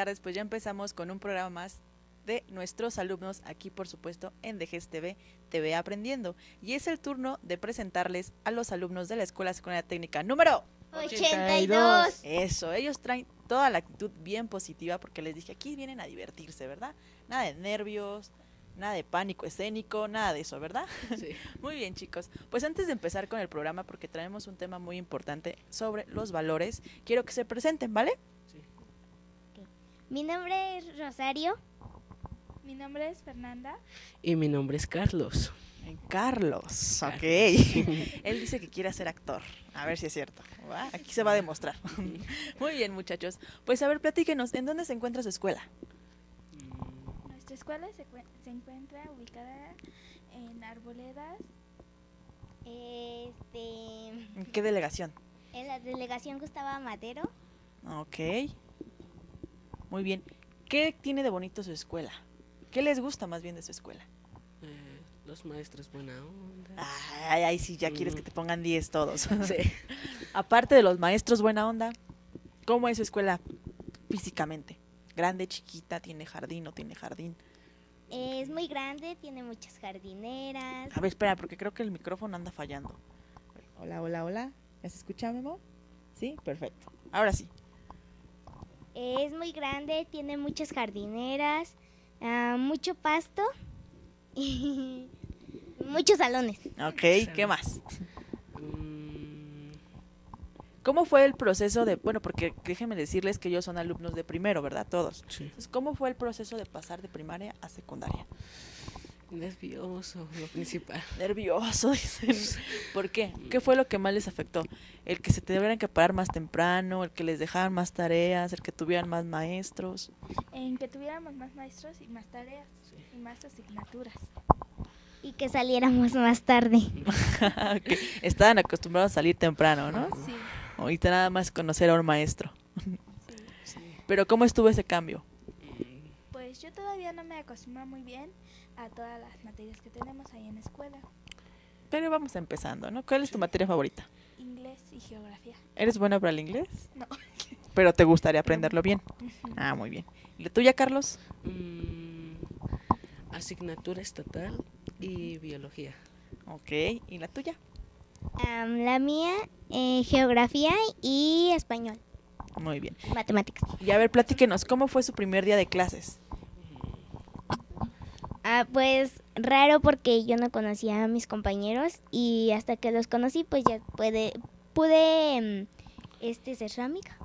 tardes, pues ya empezamos con un programa más de nuestros alumnos aquí, por supuesto, en DGEST TV, TV Aprendiendo. Y es el turno de presentarles a los alumnos de la Escuela Secundaria Técnica número 82. Eso, ellos traen toda la actitud bien positiva porque les dije, aquí vienen a divertirse, ¿verdad? Nada de nervios, nada de pánico escénico, nada de eso, ¿verdad? Sí. Muy bien, chicos. Pues antes de empezar con el programa, porque traemos un tema muy importante sobre los valores, quiero que se presenten, ¿vale? Sí. Okay. Mi nombre es Rosario. Mi nombre es Fernanda. Y mi nombre es Carlos. Carlos, ok. Él dice que quiere ser actor. A ver si es cierto. Aquí se va a demostrar. Muy bien, muchachos. Pues a ver, platíquenos, ¿en dónde se encuentra su escuela? Nuestra escuela se encuentra ubicada en Arboledas. ¿En qué delegación? En la delegación Gustavo Madero. Ok. Muy bien. ¿Qué tiene de bonito su escuela? ¿Qué les gusta más bien de su escuela? Los maestros buena onda. Ay, ay, sí, ya quieres que te pongan 10 todos. Sí. Aparte de los maestros buena onda, ¿cómo es su escuela físicamente? ¿Grande, chiquita, tiene jardín, no tiene jardín? Es muy grande, tiene muchas jardineras. A ver, espera, porque creo que el micrófono anda fallando. Hola, hola, hola. ¿Me has escuchado, Memo? Sí, perfecto. Ahora sí. Es muy grande, tiene muchas jardineras, mucho pasto. Y muchos salones. Ok, ¿qué más? ¿Cómo fue el proceso de, bueno, porque déjenme decirles que ellos son alumnos de primero, ¿verdad? Todos. Sí. Entonces, ¿cómo fue el proceso de pasar de primaria a secundaria? Nervioso, lo principal. Nervioso, dicen. ¿Por qué? ¿Qué fue lo que más les afectó? ¿El que se tuvieran que parar más temprano? ¿El que les dejaran más tareas? ¿El que tuvieran más maestros? En que tuviéramos más maestros y más tareas. Y más asignaturas. Y que saliéramos más tarde. Okay. Estaban acostumbrados a salir temprano, ¿no? Sí. Ahorita nada más conocer a un maestro. Sí. Sí. Pero ¿cómo estuvo ese cambio? Pues yo todavía no me acostumbro muy bien a todas las materias que tenemos ahí en la escuela. Pero vamos empezando, ¿no? ¿Cuál es tu materia favorita? Inglés y geografía. ¿Eres buena para el inglés? No. ¿Pero te gustaría aprenderlo bien? Uh-huh. Ah, muy bien. ¿Y la tuya, Carlos? Asignatura estatal y biología. Ok, ¿y la tuya? La mía, geografía y español. Muy bien. Matemáticas. Y a ver, platíquenos, ¿cómo fue su primer día de clases? Pues raro porque yo no conocía a mis compañeros y hasta que los conocí pues ya pude ser su amiga.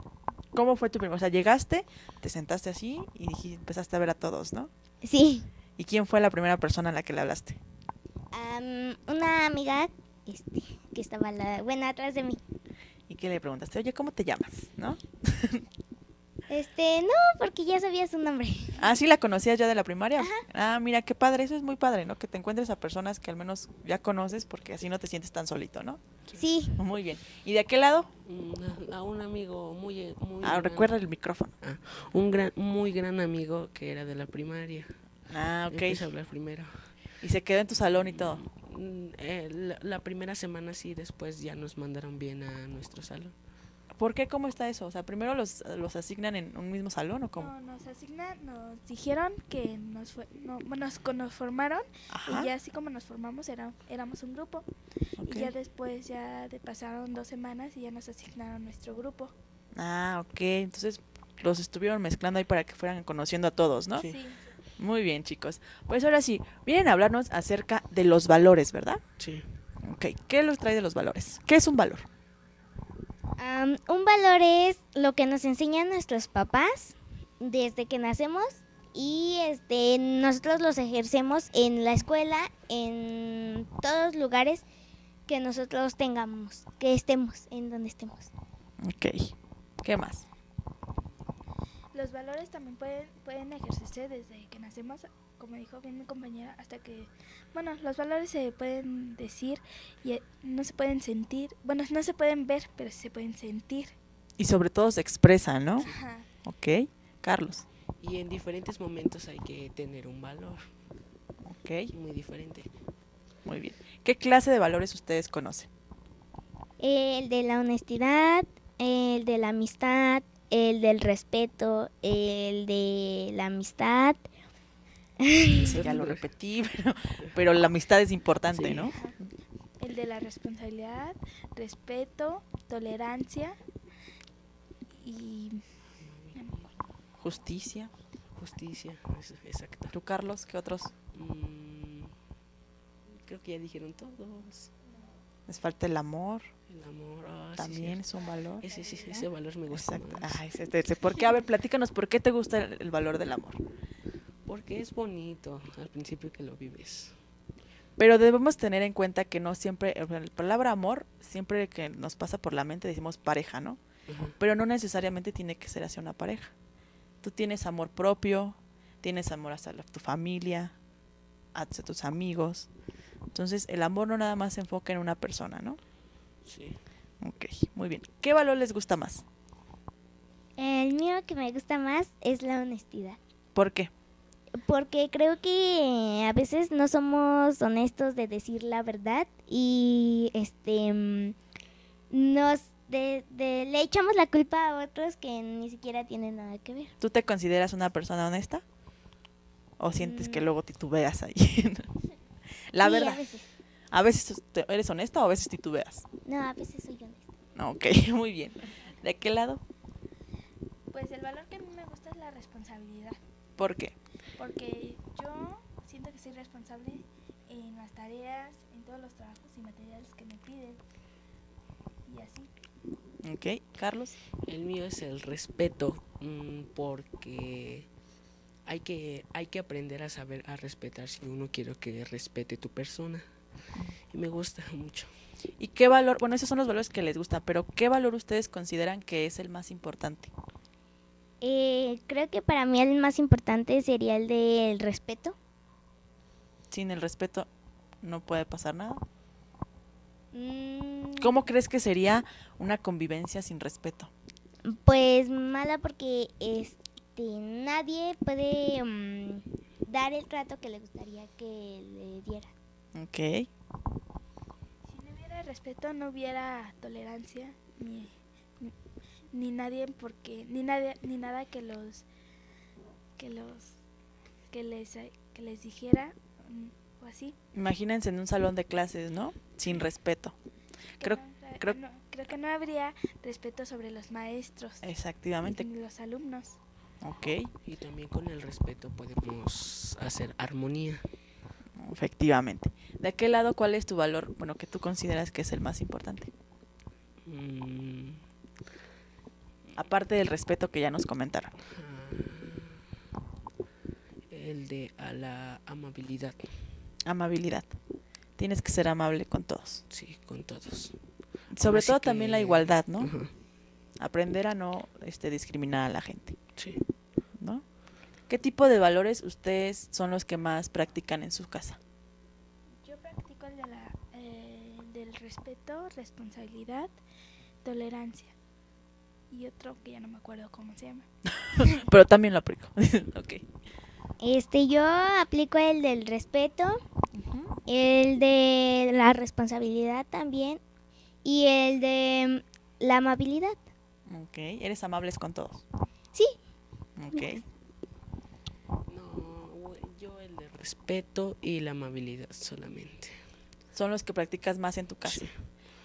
¿Cómo fue tu primer? O sea, llegaste, te sentaste así y empezaste a ver a todos, ¿no? Sí. ¿Y quién fue la primera persona a la que le hablaste? Una amiga que estaba atrás de mí. ¿Y qué le preguntaste? Oye, ¿cómo te llamas? ¿No? No, porque ya sabía su nombre. Ah, ¿sí la conocías ya de la primaria? Ajá. Ah, mira, qué padre, eso es muy padre, ¿no? Que te encuentres a personas que al menos ya conoces porque así no te sientes tan solito, ¿no? Sí. Muy bien. ¿Y de aquel lado? A un amigo muy recuerda el micrófono. Muy gran amigo que era de la primaria. Ah, ok. Empecé a hablar primero. ¿Y se quedó en tu salón y todo? La primera semana sí, después ya nos mandaron bien a nuestro salón. ¿Por qué? ¿Cómo está eso? O sea, ¿primero los asignan en un mismo salón o cómo? No, nos dijeron que nos formaron. Ajá. Y ya así como nos formamos éramos un grupo. Okay. Y ya después pasaron 2 semanas y ya nos asignaron nuestro grupo. Ah, ok. Entonces los estuvieron mezclando ahí para que fueran conociendo a todos, ¿no? Sí. Sí. Muy bien, chicos. Pues ahora sí, vienen a hablarnos acerca de los valores, ¿verdad? Sí. Ok, ¿qué los trae de los valores? ¿Qué es un valor? Un valor es lo que nos enseñan nuestros papás desde que nacemos y nosotros los ejercemos en la escuela, en todos lugares que nosotros tengamos, que estemos, en donde estemos. Ok, ¿qué más? Los valores también pueden ejercerse desde que nacemos, como dijo bien mi compañera, hasta que, bueno, los valores se pueden decir y no se pueden sentir, bueno, no se pueden ver, pero se pueden sentir. Y sobre todo se expresan, ¿no? Ajá. Ok, Carlos. Y en diferentes momentos hay que tener un valor. Ok. Muy diferente. Muy bien. ¿Qué clase de valores ustedes conocen? El de la honestidad, el de la amistad, el del respeto, el de la amistad. Eso ya lo repetí, pero la amistad es importante, sí, ¿no? El de la responsabilidad, respeto, tolerancia y... justicia. Justicia, exacto. ¿Tú, Carlos, qué otros? Creo que ya dijeron todos. Les falta el amor. El amor, también sí, es un valor. Ese valor me gusta. Exacto. Ah, ¿por qué? A ver, platícanos, ¿por qué te gusta el valor del amor? Porque es bonito al principio que lo vives. Pero debemos tener en cuenta que no siempre, la palabra amor, siempre que nos pasa por la mente decimos pareja, ¿no? Uh-huh. Pero no necesariamente tiene que ser hacia una pareja. Tú tienes amor propio, tienes amor hacia tu familia, hacia tus amigos. Entonces, el amor no nada más se enfoca en una persona, ¿no? Sí. Ok, muy bien. ¿Qué valor les gusta más? El mío que me gusta más es la honestidad. ¿Por qué? Porque creo que a veces no somos honestos de decir la verdad y le echamos la culpa a otros que ni siquiera tienen nada que ver. ¿Tú te consideras una persona honesta? ¿O sientes que luego titubeas ahí? La verdad. Sí, a veces. ¿A veces eres honesta o a veces titubeas? No, a veces soy honesta. Ok, muy bien. ¿De qué lado? Pues el valor que a mí me gusta es la responsabilidad. ¿Por qué? Porque yo siento que soy responsable en las tareas, en todos los trabajos y materiales que me piden. Y así. Ok, Carlos. El mío es el respeto, porque hay que aprender a saber a respetar si uno quiere que respete tu persona. Y me gusta mucho. ¿Y qué valor? Bueno, esos son los valores que les gustan, pero ¿qué valor ustedes consideran que es el más importante? Creo que para mí el más importante sería el del respeto. Sin el respeto no puede pasar nada. ¿Cómo crees que sería una convivencia sin respeto? Pues mala, porque nadie puede dar el trato que le gustaría que le diera. Ok. Si no hubiera respeto, no hubiera tolerancia ni nadie, porque ni nada que les dijera o así. Imagínense en un salón de clases, ¿no? Sin respeto. Creo que no habría respeto sobre los maestros. Exactamente. Ni los alumnos. Ok. Y también con el respeto podemos hacer armonía. Efectivamente. ¿De qué lado, cuál es tu valor, bueno, que tú consideras que es el más importante? Aparte del respeto que ya nos comentaron. El de la amabilidad. Amabilidad. Tienes que ser amable con todos. Sí, con todos. Sobre todo también la igualdad, ¿no? Uh-huh. Aprender a no discriminar a la gente. Sí. ¿No? ¿Qué tipo de valores ustedes son los que más practican en su casa? Yo practico el de del respeto, responsabilidad, tolerancia. Y otro que ya no me acuerdo cómo se llama. Pero también lo aplico. Ok. Yo aplico el del respeto, uh-huh, el de la responsabilidad también y el de la amabilidad. Ok. ¿Eres amables con todos? Sí. Ok. No, yo el de respeto y la amabilidad solamente. Son los que practicas más en tu casa. Sí.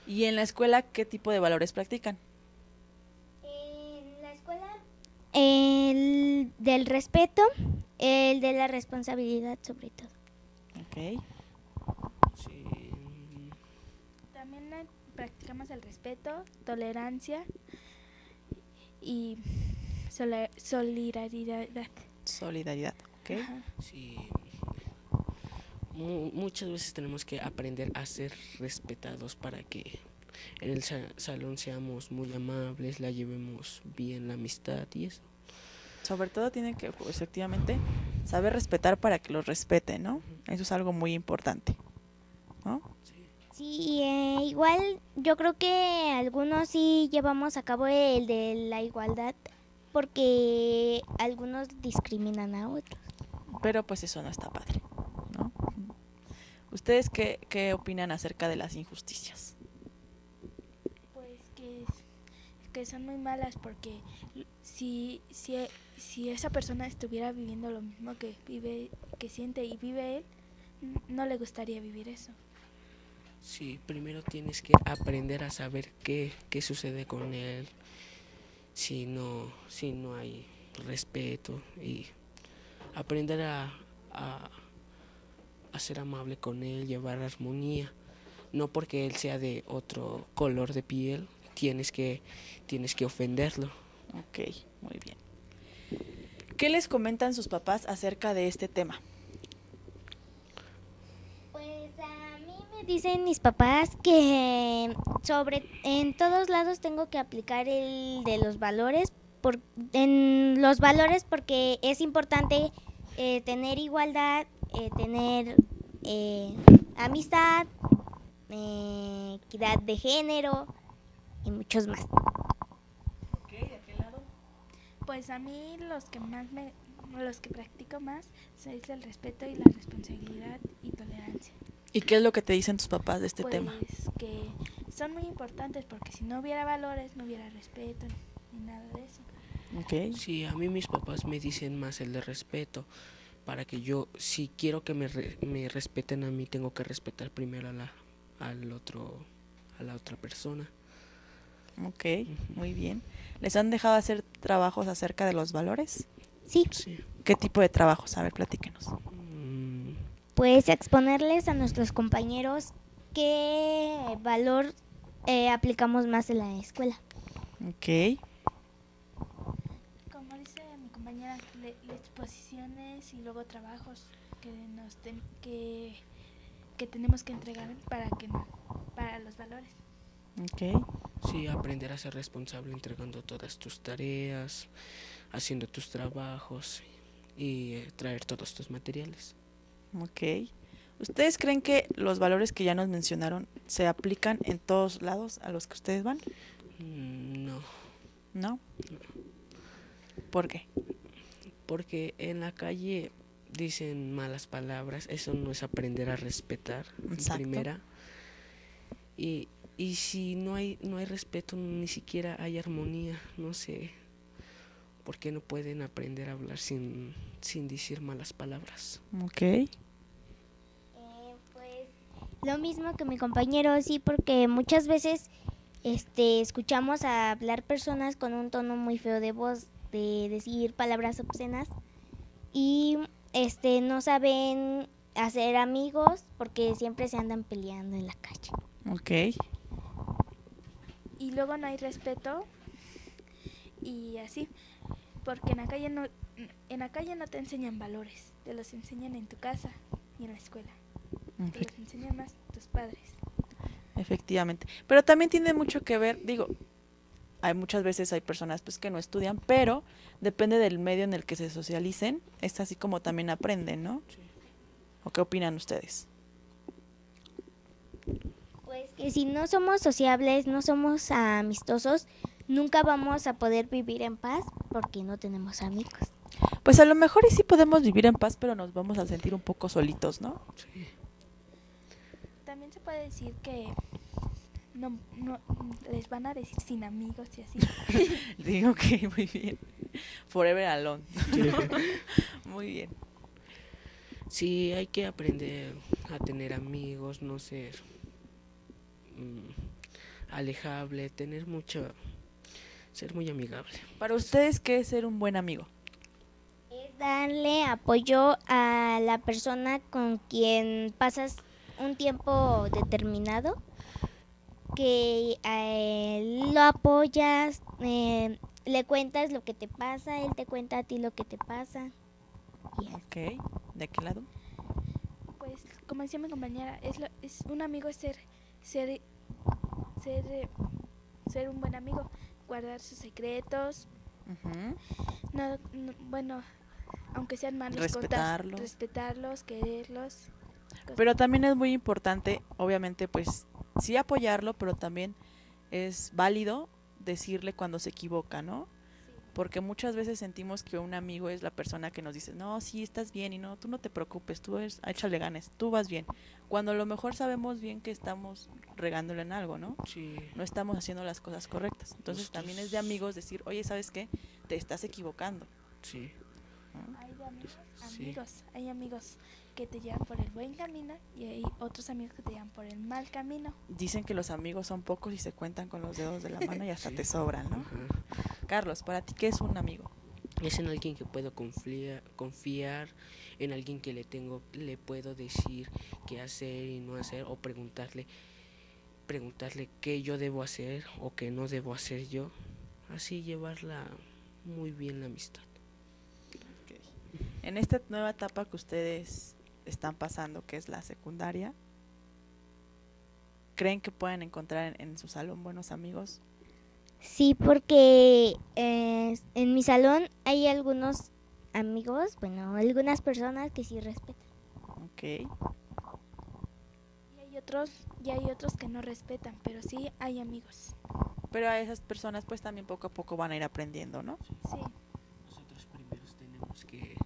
¿Y en la escuela qué tipo de valores practican? El del respeto, el de la responsabilidad sobre todo. Ok. Sí. También practicamos el respeto, tolerancia y solidaridad. Solidaridad, ok. Ajá. Sí. Muchas veces tenemos que aprender a ser respetados para que en el salón seamos muy amables, la llevemos bien, la amistad y eso. Sobre todo tienen que, efectivamente, saber respetar para que los respeten, ¿no? Eso es algo muy importante, ¿no? Sí, igual yo creo que algunos sí llevamos a cabo el de la igualdad, porque algunos discriminan a otros. Pero pues eso no está padre, ¿no? ¿Ustedes qué opinan acerca de las injusticias? Que son muy malas, porque si esa persona estuviera viviendo lo mismo que siente y vive él, no le gustaría vivir eso. Sí, primero tienes que aprender a saber qué sucede con él, si no hay respeto, y aprender a ser amable con él, llevar armonía. No porque él sea de otro color de piel, tienes que ofenderlo. Ok, muy bien. ¿Qué les comentan sus papás acerca de este tema? Pues a mí me dicen mis papás que en todos lados tengo que aplicar el de los valores, porque es importante tener igualdad, tener amistad, equidad de género y muchos más. Ok, ¿de qué lado? Pues a mí los que practico más es el respeto y la responsabilidad y tolerancia. ¿Y qué es lo que te dicen tus papás de este tema? Pues que son muy importantes, porque si no hubiera valores no hubiera respeto ni nada de eso. Okay. Sí, a mí mis papás me dicen más el de respeto, para que yo, si quiero que me respeten a mí, tengo que respetar primero a la otra persona. Ok, muy bien. ¿Les han dejado hacer trabajos acerca de los valores? Sí. Sí. ¿Qué tipo de trabajos? A ver, platíquenos. Pues exponerles a nuestros compañeros qué valor aplicamos más en la escuela. Ok. Como dice mi compañera, exposiciones y luego trabajos que tenemos que entregar para los valores. Ok. Sí, aprender a ser responsable entregando todas tus tareas, haciendo tus trabajos y traer todos tus materiales. Ok. ¿Ustedes creen que los valores que ya nos mencionaron se aplican en todos lados a los que ustedes van? No. ¿No? ¿Por qué? Porque en la calle dicen malas palabras, eso no es aprender a respetar. Exacto. Primera. Y si no hay respeto, ni siquiera hay armonía. No sé por qué no pueden aprender a hablar sin decir malas palabras. Ok. Pues lo mismo que mi compañero, sí, porque muchas veces escuchamos a hablar personas con un tono muy feo de voz, de decir palabras obscenas, y no saben hacer amigos porque siempre se andan peleando en la calle. Ok. Y luego no hay respeto y así, porque en la calle no te enseñan valores, te los enseñan en tu casa y en la escuela. Te los enseñan más tus padres. Efectivamente, pero también tiene mucho que ver, digo, muchas veces hay personas pues que no estudian, pero depende del medio en el que se socialicen, es así como también aprenden, ¿no? Sí. ¿O qué opinan ustedes? Pues que si no somos sociables, no somos amistosos, nunca vamos a poder vivir en paz porque no tenemos amigos. Pues a lo mejor y sí podemos vivir en paz, pero nos vamos a sentir un poco solitos, ¿no? Sí. También se puede decir que no, les van a decir sin amigos y así. Digo que muy bien. Forever alone. Muy bien. Sí, hay que aprender a tener amigos, no ser alejable, ser muy amigable. Para ustedes, ¿qué es ser un buen amigo? Es darle apoyo a la persona con quien pasas un tiempo determinado, que lo apoyas, le cuentas lo que te pasa, él te cuenta a ti lo que te pasa. Ok, ¿de qué lado? Pues como decía mi compañera, es un amigo, ser un buen amigo, guardar sus secretos, bueno, aunque sean malos, respetarlos, quererlos. Pero también es muy importante, obviamente, pues sí apoyarlo, pero también es válido decirle cuando se equivoca, ¿no? Sí. Porque muchas veces sentimos que un amigo es la persona que nos dice, no, sí, estás bien, y no, tú no te preocupes, échale ganas, tú vas bien. Cuando a lo mejor sabemos bien que estamos regándole en algo, ¿no? Sí. No estamos haciendo las cosas correctas. Entonces también es de amigos decir, oye, ¿sabes qué? te estás equivocando. Sí. ¿No? Hay amigos, hay amigos que te llevan por el buen camino y hay otros amigos que te llevan por el mal camino. Dicen que los amigos son pocos y se cuentan con los dedos de la mano y hasta te sobran, ¿no? Uh-huh. Carlos, ¿para ti qué es un amigo? Es en alguien que puedo confiar, en alguien que le puedo decir qué hacer y no hacer, o preguntarle qué yo debo hacer o qué no debo hacer yo. Así llevarla muy bien la amistad. Okay. En esta nueva etapa que ustedes están pasando, que es la secundaria, ¿creen que pueden encontrar en su salón buenos amigos? Sí, porque en mi salón hay algunos amigos, bueno, algunas personas que sí respetan. Okay. Y hay otros que no respetan, pero sí hay amigos. Pero a esas personas pues también poco a poco van a ir aprendiendo, ¿no? Sí. Nosotros primero tenemos que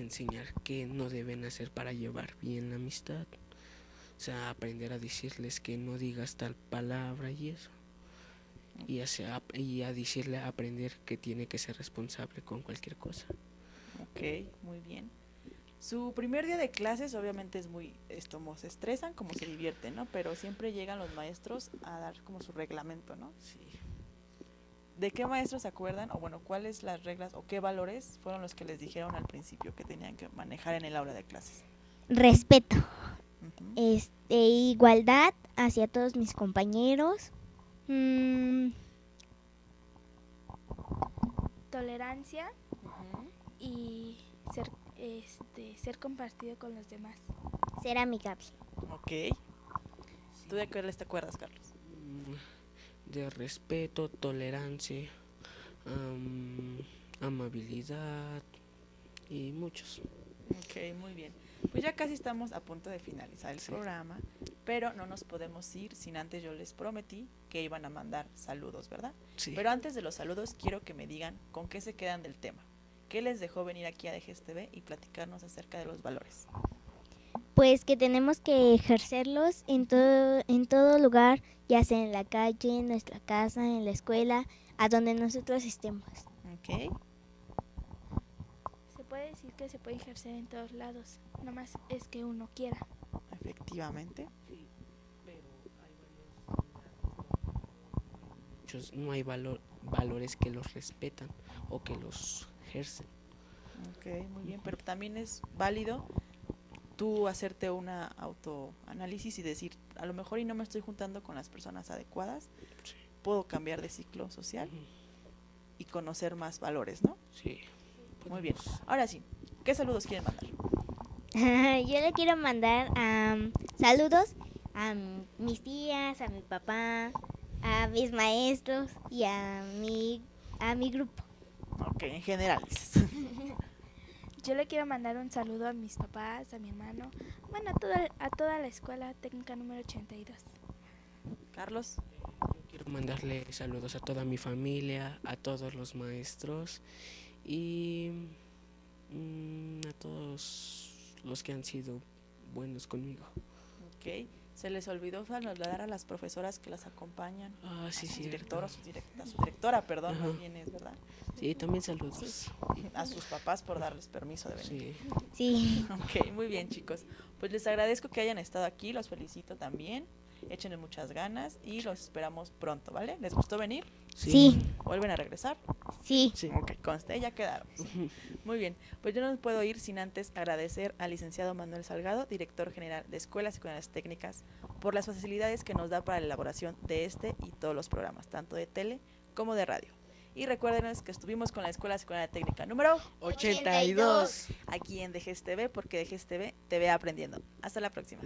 enseñar qué no deben hacer para llevar bien la amistad. O sea, aprender a decirles que no digas tal palabra y eso. Y a decirle, a aprender que tiene que ser responsable con cualquier cosa. Ok, muy bien. Su primer día de clases obviamente es muy, se estresan como se divierten, ¿no? Pero siempre llegan los maestros a dar como su reglamento, ¿no? Sí. ¿De qué maestros se acuerdan? O bueno, ¿cuáles las reglas o qué valores fueron los que les dijeron al principio que tenían que manejar en el aula de clases? Respeto. Uh-huh. Igualdad hacia todos mis compañeros. Tolerancia. Uh-huh. Y ser compartido con los demás. Ser amigable. Ok. ¿Tú de qué te acuerdas, Carlos? De respeto, tolerancia, amabilidad y muchos. Ok, muy bien. Pues ya casi estamos a punto de finalizar el programa, pero no nos podemos ir sin antes, yo les prometí que iban a mandar saludos, ¿verdad? Sí. Pero antes de los saludos quiero que me digan con qué se quedan del tema. ¿Qué les dejó venir aquí a DGEST TV y platicarnos acerca de los valores? Pues que tenemos que ejercerlos en todo lugar, ya sea en la calle, en nuestra casa, en la escuela, a donde nosotros estemos. Ok. Puede decir que se puede ejercer en todos lados, nomás es que uno quiera. Efectivamente. Sí, pero no hay valores que los respetan o que los ejercen. Ok, muy bien, pero también es válido tú hacerte una autoanálisis y decir, a lo mejor y no me estoy juntando con las personas adecuadas, sí. Puedo cambiar de ciclo social y conocer más valores, ¿no? Sí. Muy bien. Ahora sí, ¿qué saludos quieren mandar? Yo le quiero mandar saludos a mis tías, a mi papá, a mis maestros y a mi grupo. Ok, en general. Yo le quiero mandar un saludo a mis papás, a mi hermano, bueno, a toda la Escuela Técnica número 82. Carlos. Yo quiero mandarle saludos a toda mi familia, a todos los maestros y a todos los que han sido buenos conmigo. Ok, ¿se les olvidó saludar a las profesoras que las acompañan? Ah, sí, sí. A su directora, perdón, más bien es, ¿verdad? Sí, también saludos. A sus papás por darles permiso de venir. Sí. Ok, muy bien, chicos. Pues les agradezco que hayan estado aquí, los felicito también. Échenle muchas ganas y los esperamos pronto, ¿vale? ¿Les gustó venir? Sí. ¿Vuelven a regresar? Sí. Sí. Ok, conste, ya quedaron. Sí. Muy bien, pues yo no puedo ir sin antes agradecer al licenciado Manuel Salgado, director general de Escuelas Secundarias Técnicas, por las facilidades que nos da para la elaboración de este y todos los programas, tanto de tele como de radio. Y recuérdenos que estuvimos con la Escuela Secundaria Técnica número 82, aquí en DGEST TV, porque DGEST TV te ve aprendiendo. Hasta la próxima.